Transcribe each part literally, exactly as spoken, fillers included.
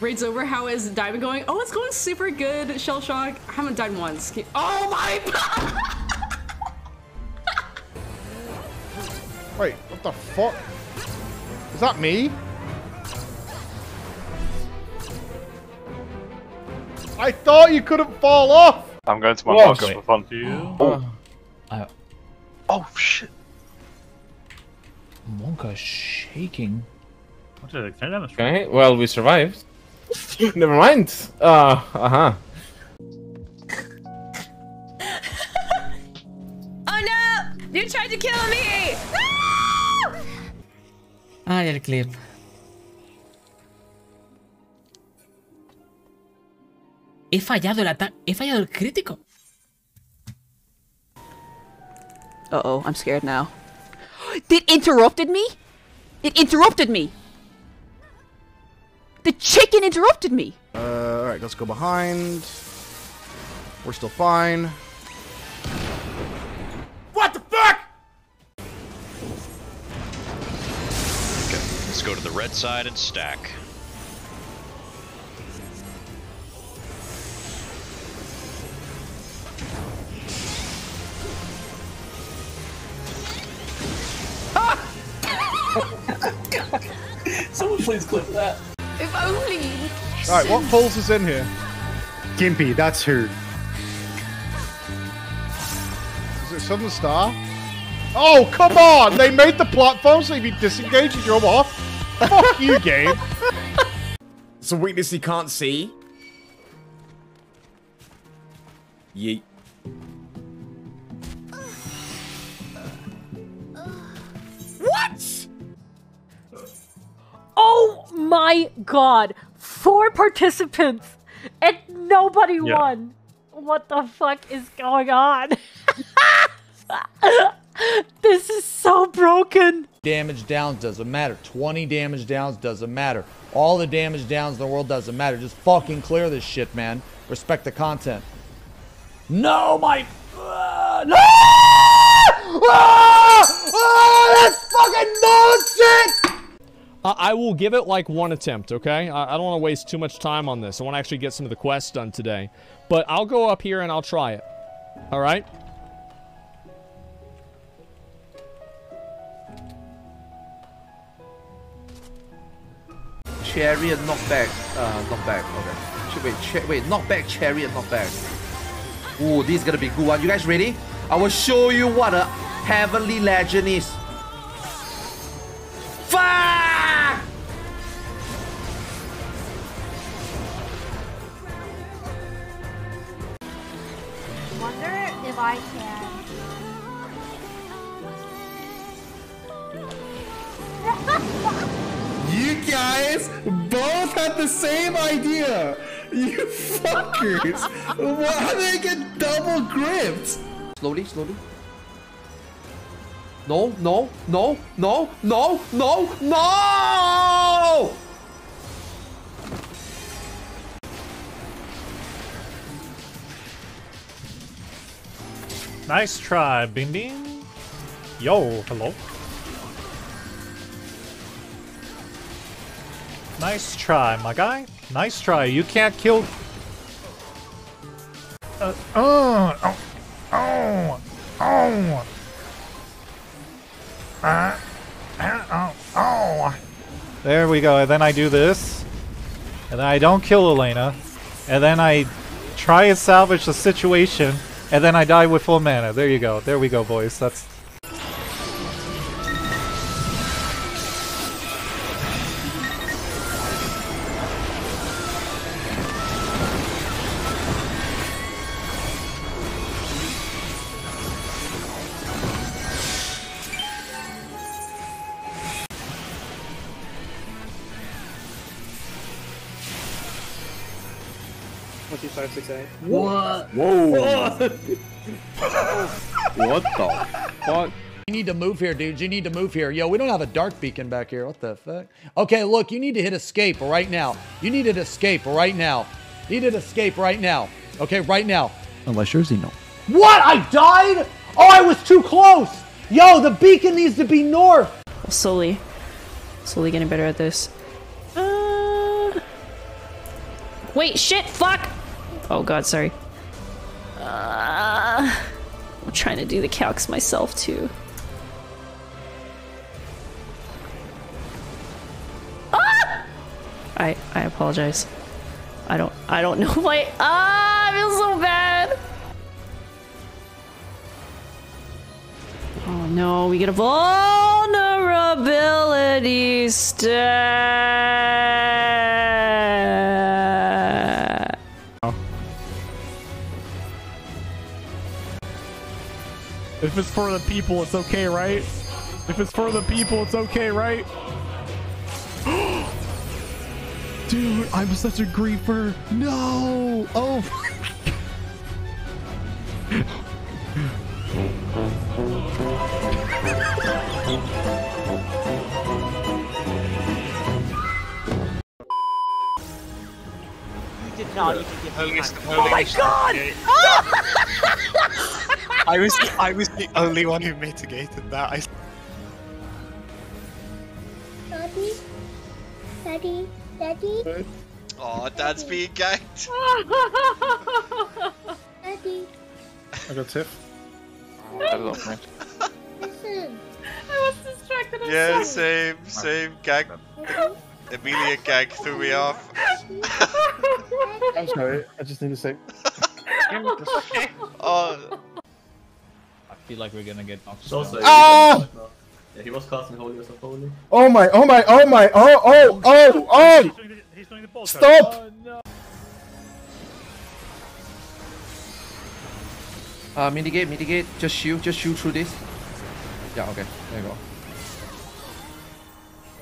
Raids over. How is Diamond going? Oh, it's going super good. Shell shock. I haven't died once. Keep oh my wait, what the fuck? Is that me? I thought you couldn't fall off! I'm going to my marker for fun for you. Oh. Uh, oh shit. Monka's shaking. What did I that okay, well we survived. Never mind. Uh uh-huh. Oh no! You tried to kill me! Ah, your clip. He fallado el ataque. He fallado el crítico. Uh oh, I'm scared now. It interrupted me? It interrupted me! The chicken interrupted me! Uh, alright, let's go behind. We're still fine. What the fuck?! Okay, let's go to the red side and stack. Someone please clip that. If only. Alright, what pulls us in here? Gimpy, that's who. Is it Southern Star? Oh, come on! They made the platform so if you disengage you drop off. Fuck you, game. It's a weakness you can't see. Yeet. Oh my god, four participants and nobody yeah. won. What the fuck is going on? This is so broken. Damage downs doesn't matter. twenty damage downs doesn't matter. All the damage downs in the world doesn't matter. Just fucking clear this shit, man. Respect the content. No, my... Uh, no! Ah! Ah, that's fucking bullshit! I will give it like one attempt, okay? I don't want to waste too much time on this. I want to actually get some of the quests done today. But I'll go up here and I'll try it. All right? Chariot, knock back. Uh, knock back, okay. Wait, cha wait, knock back, chariot, knock back. Ooh, this is gonna be a good one. You guys ready? I will show you what a heavenly legend is. Fuck! If I can. You guys both had the same idea. You fuckers. How did I get double gripped? Slowly, slowly. No, no, no, no, no, no, no! Nice try, Bing Bing. Yo, hello. Nice try, my guy. Nice try. You can't kill. Uh, oh, oh, oh, oh. Uh, oh, oh. There we go. And then I do this, and then I don't kill Elena, and then I try and salvage the situation. And then I die with full mana. There you go. There we go, boys. That's... one two five six eight. What? Whoa! What the fuck? You need to move here, dude. You need to move here. Yo, we don't have a dark beacon back here. What the fuck? Okay, look, you need to hit escape right now. You need to escape right now. You need to escape right now. Okay, right now. Unless you're Xeno. What? I died? Oh, I was too close. Yo, the beacon needs to be north. Slowly, slowly getting better at this. Wait, shit, fuck! Oh god, sorry. Uh, I'm trying to do the calcs myself too. Ah! I I apologize. I don't I don't know why. Ah, I feel so bad. Oh no, we get a vulnerability stat. Oh. If it's for the people, it's okay, right? If it's for the people, it's okay, right? Dude, I'm such a griefer. No! Oh. Not even give me the oh my god! I was I was the only one who mitigated that. I... Daddy, daddy, daddy. Oh, dad's being gagged. Daddy. I got tiff. Oh, I love me. Listen. I was distracted. I'm yeah, sorry. same, same gag. Amelia gag threw me off. I'm sorry, I just need to say. Oh. I feel like we're gonna get knocked down. Ah! Yeah, he was casting Holy or something. Oh my, oh my, oh my, oh, oh, oh, oh! He's doing the, he's doing the ball stop! Oh, no. Uh, mitigate, mitigate, just shoot, just shoot through this. Yeah, okay, there you go.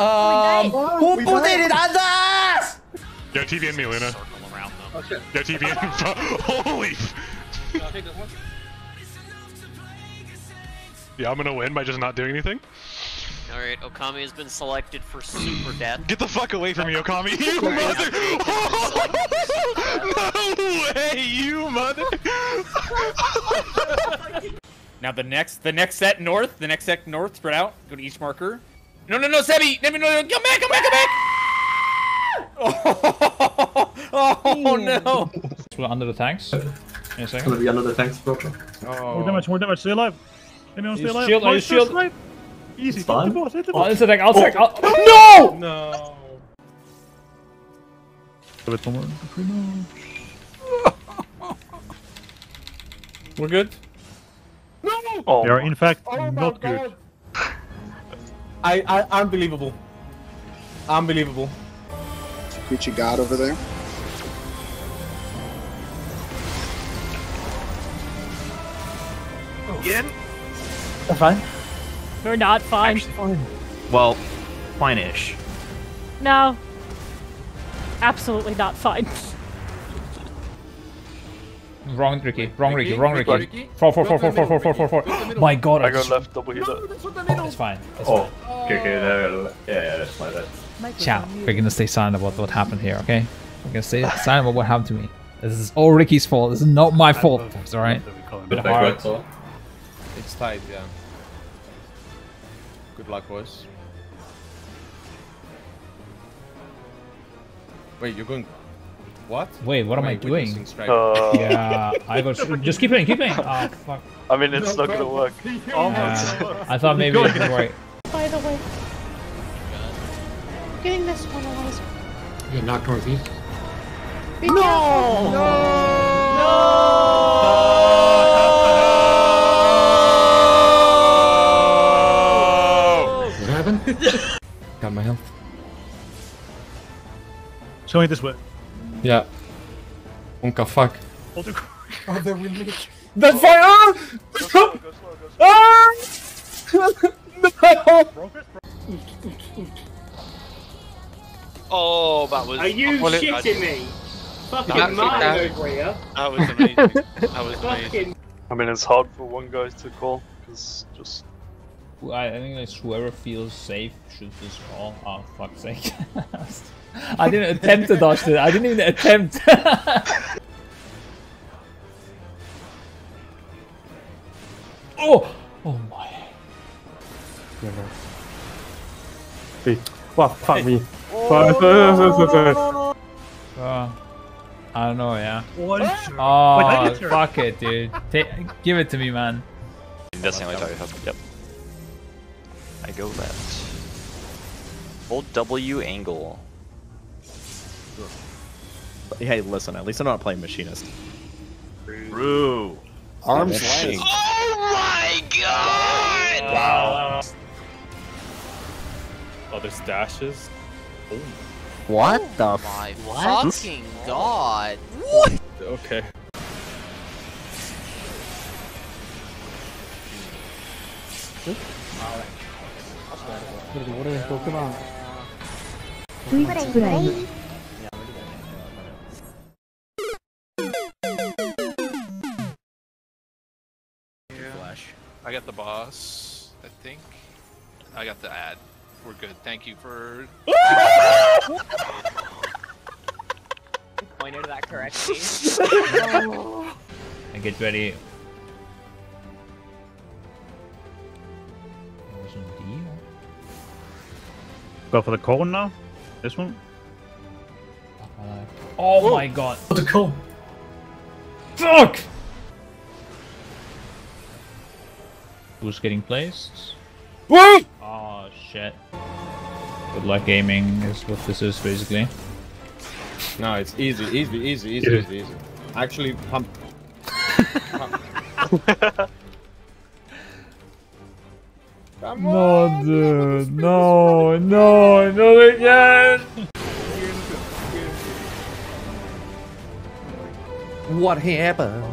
Um, oh, who put it in others? Yeah, T V and me, Luna. Oh, shit. Yeah, T V and holy! Yeah, I'm gonna win by just not doing anything. Alright, Okami has been selected for super death. Get the fuck away from me, Okami! You mother! No way, you mother! Now the next, the next set north, the next set north, spread out, go to each marker. No, no, no, Sebby! No, no, no, come back, come back, come back! Oh, oh, oh no! We're under the tanks. In a second. It's gonna be under the tanks, bro. Oh. More damage, more damage, stay alive! Anyone stay alive? Shield, are you shield? Alive? Easy, hit the boss, hit the boss! Oh, it's a tank, I'll check, I'll- oh. No! No! A bit more, pretty much. We're good? No! Oh. They are in fact oh, not good. God. I, I, unbelievable. Unbelievable. Creature god over there. Oh. Again? We're fine. We're not fine. Actually, fine. Well, fine-ish. No. Absolutely not fine. Wrong Ricky, wrong Ricky, wrong Ricky. Ricky. Four, four, four, four, four, four, four, four, four. My god, I got left double healer. Oh, it's fine. It's oh, fine. Okay, okay, no, yeah, yeah, that's my bad. Ciao. We're gonna stay silent about what happened here, okay? We're gonna stay silent about what happened to me. This is all Ricky's fault. This is not my fault. It's alright. Bit hard. It's tight, yeah. Good luck, boys. Wait, you're going. What? Wait, what Wait, am I doing? Uh... Yeah, I got. Just keep playing, keep playing. Oh, fuck. I mean, it's no, not gonna work. Yeah. I thought maybe it could work. By the way, I'm getting this one away. You're knocked northeast. No! No! No! No! What happened? Got my health. Show me this way. Yeah. Unka fuck. Oh, the that's fire! Oh! Go slow, go slow, go slow. Ah! No! Oh, that was. Are you well, shitting it, me? Fucking Mario over here. That was amazing. That was amazing. I mean, it's hard for one guy to call, because just. I think that's whoever feels safe should just call. Oh, fuck's sake. I didn't attempt to dodge it. I didn't even attempt. Oh! Oh my. Never. Wow, fuck me. Oh, no, no, no, no, no. Uh, I don't know, yeah. One shot. Oh, fuck it, dude. Take, give it to me, man. That's the only target help. Yep. I go left. Hold W angle. Hey, listen, at least I'm not playing Machinist. Roo. Arms length. Oh my god! Wow. Oh, there's dashes. Oh. What oh the my f fucking god? What? Okay. What are you talking about? Free play. I got the boss, I think. I got the ad. We're good. Thank you for. Pointed that correctly. Oh. And get ready. Go for the cone now. This one. Oh Whoa. My god! The cone. Fuck! Who's getting placed? What? Oh shit. Good luck gaming is what this is basically. No, it's easy, easy, easy, easy, yeah. easy, easy. Actually pump. pump. Come on, no, dude. No, no, no again. What happened?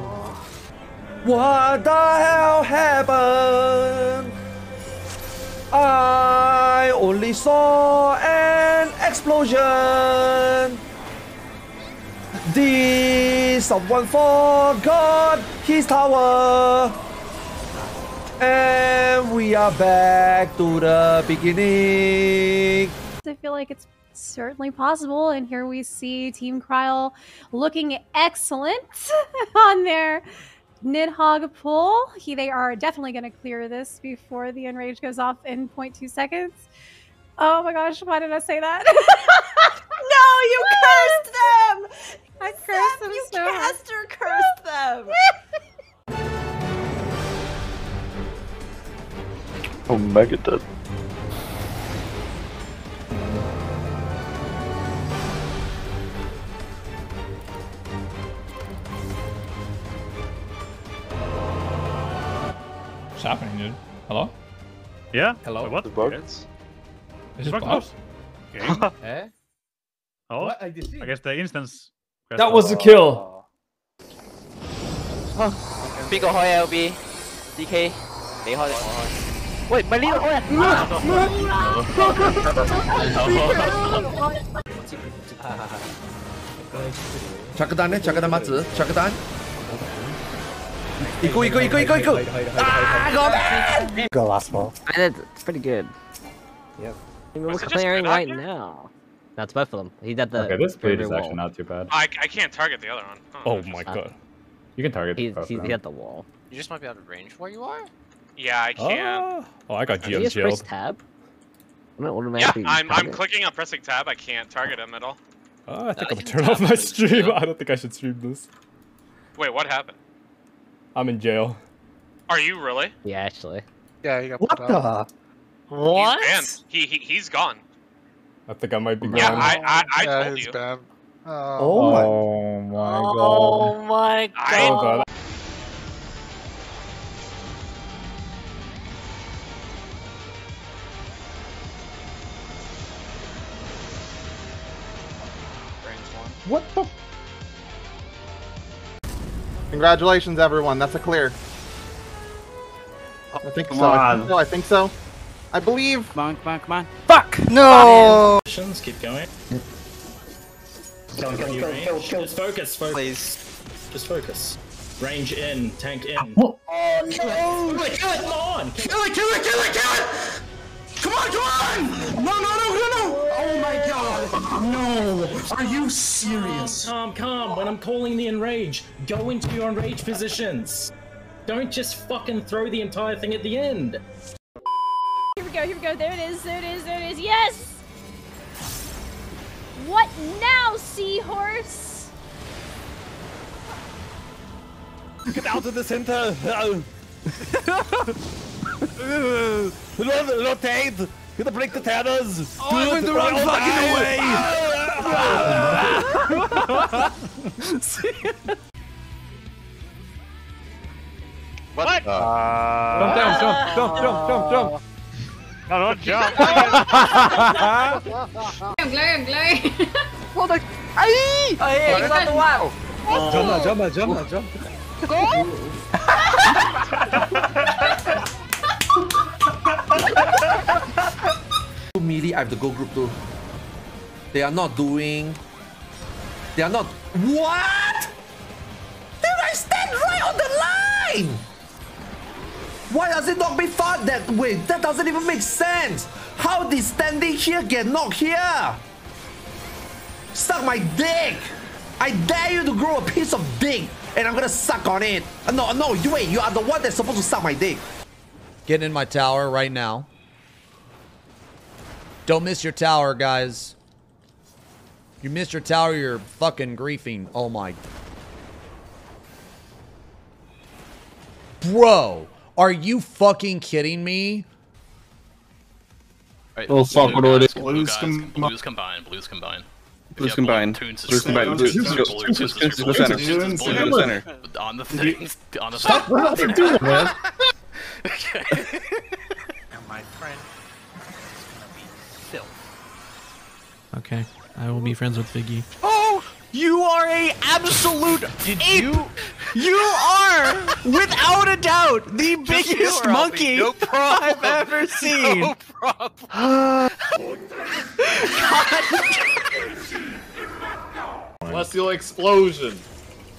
What the hell happened? I only saw an explosion. Did someone forgot his tower? And we are back to the beginning. I feel like it's certainly possible, and here we see Team Cryle looking excellent on their Nidhogg pull. He, they are definitely going to clear this before the enrage goes off in zero point two seconds. Oh my gosh, why did I say that? No, you cursed them! I cursed Seb, them you so caster cursed them! Oh, Megadeth. What's happening, dude? Hello? Yeah? Hello? Wait, what? The bug? Is it bugged? Eh? Oh? What? I, I guess the instance. That oh. was a kill! Oh. Big ahoy, L B. D K. They hold it. Wait, my leader went! Chakadan, Chakadan Matsu. Chakadan. Iku, Iku, Iku, Iku, Iku! Ah, go back! Go last ball. I did, it's pretty good. Yep. I mean, we're clearing right here? now. That's both of them. He did the. Okay, this blade is wall. Actually not too bad. I, I can't target the other one. Oh, oh my god. god. You can target he, both he, he hit the wall. You just might be out of range where you are? Yeah, I can. Oh, oh I got Geo shield. tab? I'm automatically yeah, I'm, I'm clicking on pressing tab. I can't target him at all. Oh, I think no, I'm gonna turn off my stream. I don't think I should stream this. Wait, what happened? I'm in jail. Are you really? Yeah, actually. Yeah, he got what the? Out. What? He's banned. He he he's gone. I think I might be gone. Yeah, I I, I yeah, told you. Banned. Oh, oh my. my god. Oh my god. I... What the? Congratulations, everyone. That's a clear. I think so. I think so. I think so. I believe. Come on, come on, come on. Fuck! No! Keep going. Don't get you range. Just focus, focus. Please. Just focus. Range in, tank in. Oh, no! Kill it, kill it! Come on! Kill it, kill it, kill it, kill it! Come on, come on! No, no, no, no, no! Oh my god! No! Are you serious? Calm, calm, calm. When I'm calling the enrage, go into your enrage positions. Don't just fucking throw the entire thing at the end. Here we go, here we go. There it is, there it is, there it is. Yes! What now, seahorse? Get out of this center! Rotate! Gonna break the tethers! Oh, I went the wrong fucking way! What? Jump uh, down, jump, jump, jump, jump, jump! No, don't jump! I'm glowing, I'm glowing! What the? Aye! Oh, yeah, you got the wow! Jump, jump, jump, jump! Go! Melee, I have to go group two. They are not doing. They are not. What? Did I stand right on the line? Why does it not be fought that way? That doesn't even make sense. How did standing here get knocked here? Suck my dick. I dare you to grow a piece of dick, and I'm gonna suck on it. No, no, you wait. You are the one that's supposed to suck my dick. Getting in my tower right now. Don't miss your tower, guys. You missed your tower, you're fucking griefing. Oh my. Bro, are you fucking kidding me? Right, oh, fuck, what do I do? Blues combined, blues combined. Blues combined. Blues combined. Blues combined. On the things. On the stop, what are you doing, man? Okay. And my friend. Okay, I will be friends with Biggie. Oh, you are a absolute Did ape! You? You are, without a doubt, the biggest monkey no I've ever seen! No problem! God. Celestial explosion!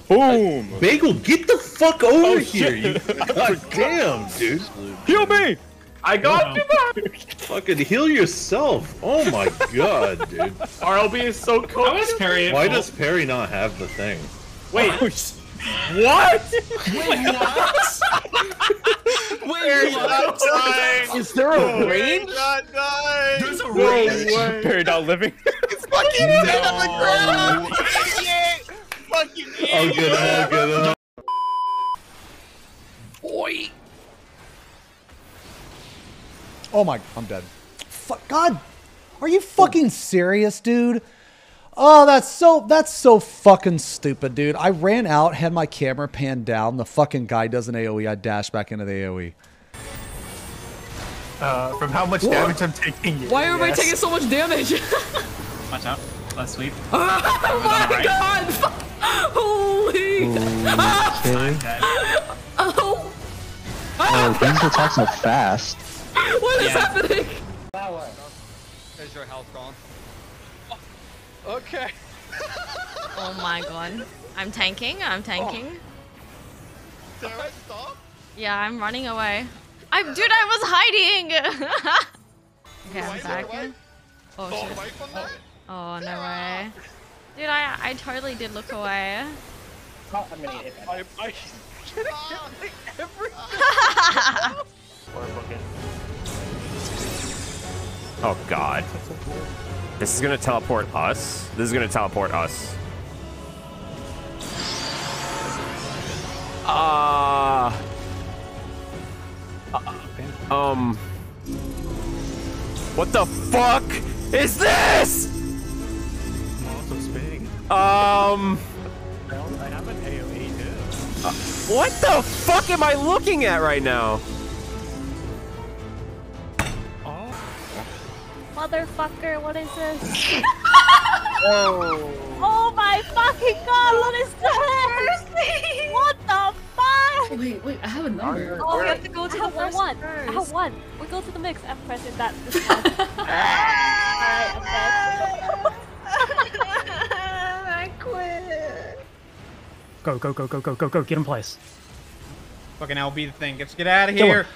Boom! I, Bagel, get the fuck over oh, here! You, God damn, dude! Heal me! I got you back! Fucking heal yourself! Oh my god, dude. R L B is so cool. How is Perry Why does Perry not have the thing? Wait. Oh, what? Wait, what? Wait, what? Is there a range? There's a range. No Perry not living. It's fucking dead on the ground! Idiot! Fucking idiot! I'll get him, I'll get him. Boy. Oh my, I'm dead. Fuck, God, are you fucking serious, dude? Oh, that's so, that's so fucking stupid, dude. I ran out, had my camera panned down. The fucking guy does an AoE. I dashed back into the AoE. Uh, from how much what? damage I'm taking. Why am yes. I taking so much damage? Watch out. Let's sweep. Oh my right. God. Fuck. Holy. Ooh, ah. Oh. Oh, things are talking so fast. What is yeah. happening? Power. Is your health gone? Oh. Okay. Oh my god. I'm tanking, I'm tanking. Oh. Did I stop? Yeah, I'm running away. I'm dude, I was hiding! Okay, I'm back. Oh shit. Oh, no way. Dude, I I totally did look away. Oh, I'm gonna get it. I, I, I like everything. Oh god. This is gonna teleport us. This is gonna teleport us. Uh, uh Um What the fuck is this? Um I have an AoE too. What the fuck am I looking at right now? Motherfucker, what is this? Oh. Oh my fucking god, what is this? What the fuck? Wait, wait, I have a number. Oh, we have to go to the first one. I have one. We go to the mix. I'm pressing that. Alright, I'm back. I quit. Go, go, go, go, go, go, go. Get in place. Fucking L B the thing. Let's get out of here.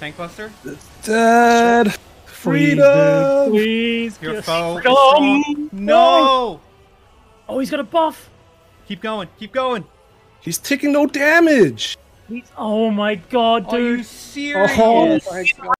Tank cluster? It's dead. Freedom! Please, please. Your foe. No. no! Oh, he's got a buff. Keep going. Keep going. He's taking no damage. He's, oh my god, dude! Are you serious? Oh my god!